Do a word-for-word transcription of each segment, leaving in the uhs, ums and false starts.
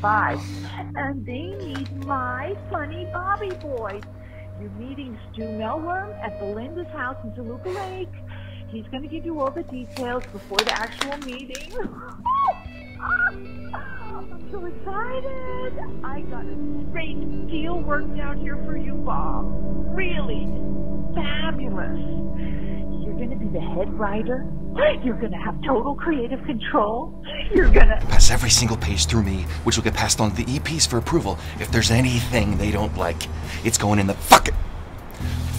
Five. And they need my funny Bobby boys. You're meeting Stu Melworm at Belinda's house in Toluca Lake. He's going to give you all the details before the actual meeting. I'm so excited. I got a great deal worked out here for you, Bob. Really fabulous. You're going to be the head writer. You're going to have total creative control. You're going to pass every single page through me, which will get passed on to the E Ps for approval. If there's anything they don't like, it's going in the fucking,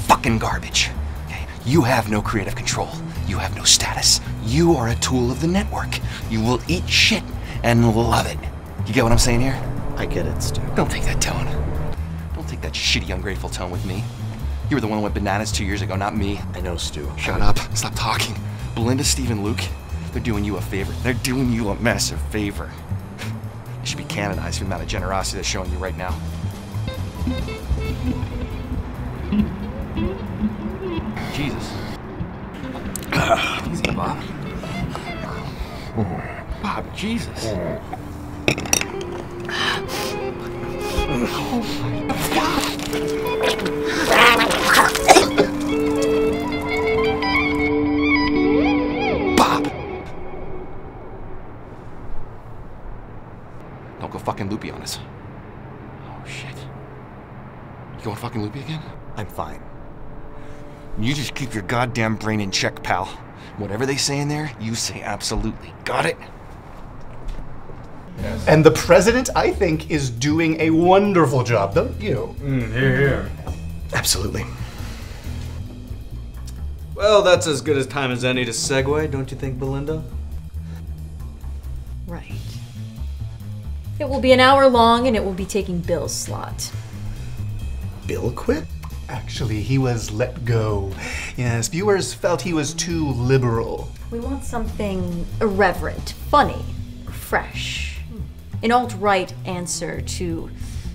fucking garbage. Okay? You have no creative control. You have no status. You are a tool of the network. You will eat shit and love it. You get what I'm saying here? I get it, Stu. Don't take that tone. Don't take that shitty, ungrateful tone with me. You were the one who went bananas two years ago, not me. I know, Stu. Shut up. Stop talking. Belinda, Steve, and Luke, they're doing you a favor. They're doing you a massive favor. They should be canonized for the amount of generosity they're showing you right now. Jesus. Easy, Bob. Bob, Jesus. Oh, my God. Fucking loopy on us. Oh shit. You going fucking loopy again? I'm fine. You just keep your goddamn brain in check, pal. Whatever they say in there, you say absolutely. Got it? Yes. And the president, I think, is doing a wonderful job, don't you? Mm, hear, hear. Absolutely. Well, that's as good a time as any to segue, don't you think, Belinda? Right. It will be an hour long, and it will be taking Bill's slot. Bill quit? Actually, he was let go. Yes, viewers felt he was too liberal. We want something irreverent, funny, fresh. An alt-right answer to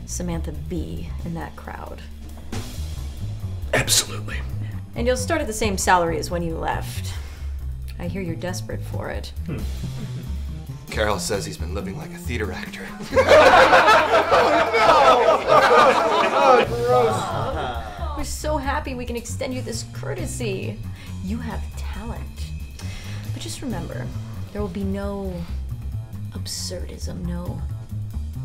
Samantha B. in that crowd. Absolutely. And you'll start at the same salary as when you left. I hear you're desperate for it. Hmm. Carol says he's been living like a theater actor. Oh, no! Oh, gross. Oh, we're so happy we can extend you this courtesy. You have talent. But just remember, there will be no absurdism, no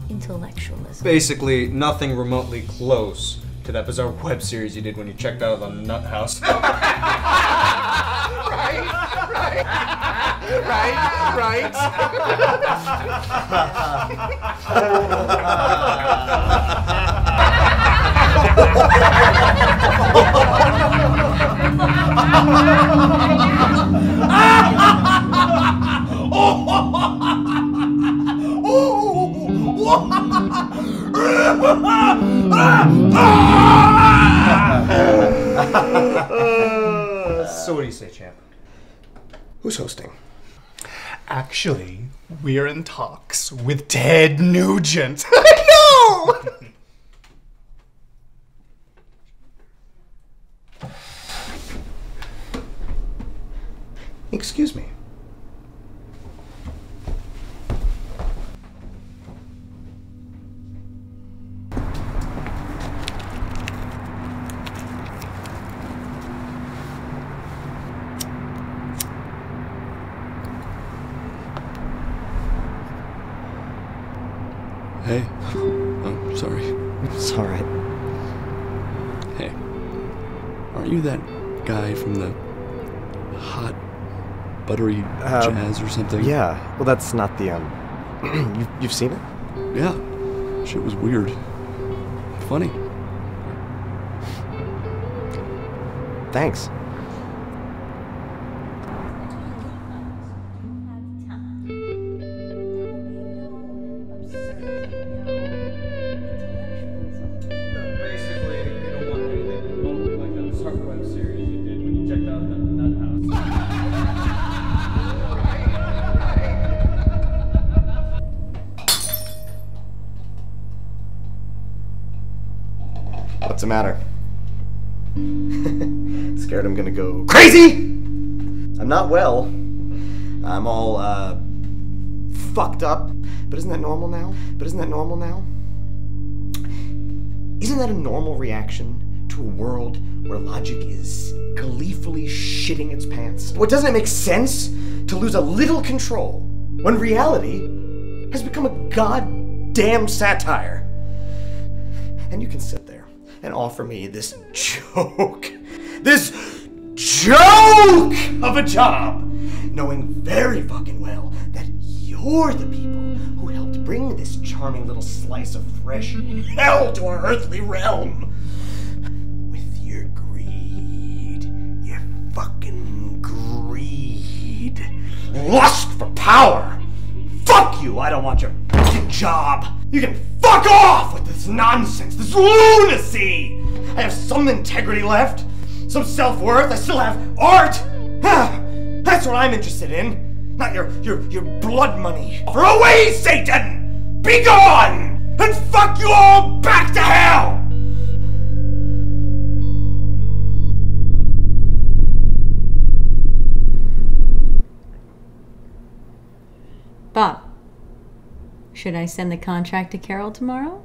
intellectualism. Basically, nothing remotely close to that bizarre web series you did when you checked out of the nut house. Right? Right? Right, right. So what do you say, champ? Who's hosting? Actually, we're in talks with Ted Nugent. No! Excuse me. Hey, I'm sorry. It's all right. aren't you that guy from the hot, buttery uh, jazz or something? Yeah. Well, that's not the, um... you've, you've seen it? Yeah. Shit was weird. Funny. Thanks. What's the matter? Scared I'm gonna go crazy? I'm not well. I'm all, uh, fucked up. But isn't that normal now? But isn't that normal now? Isn't that a normal reaction to a world where logic is gleefully shitting its pants? Well, doesn't it make sense to lose a little control when reality has become a goddamn satire? And you can sit there and offer me this joke, this joke of a job, knowing very fucking well that you're the people who helped bring this charming little slice of fresh hell to our earthly realm. With your greed, your fucking greed, lust for power. Fuck you, I don't want your fucking job. You can fuck off with this nonsense, this lunacy! I have some integrity left, some self-worth, I still have art! That's what I'm interested in, not your, your, your blood money. For away, Satan! Be gone! And fuck you all back to hell! Bob, should I send the contract to Carol tomorrow?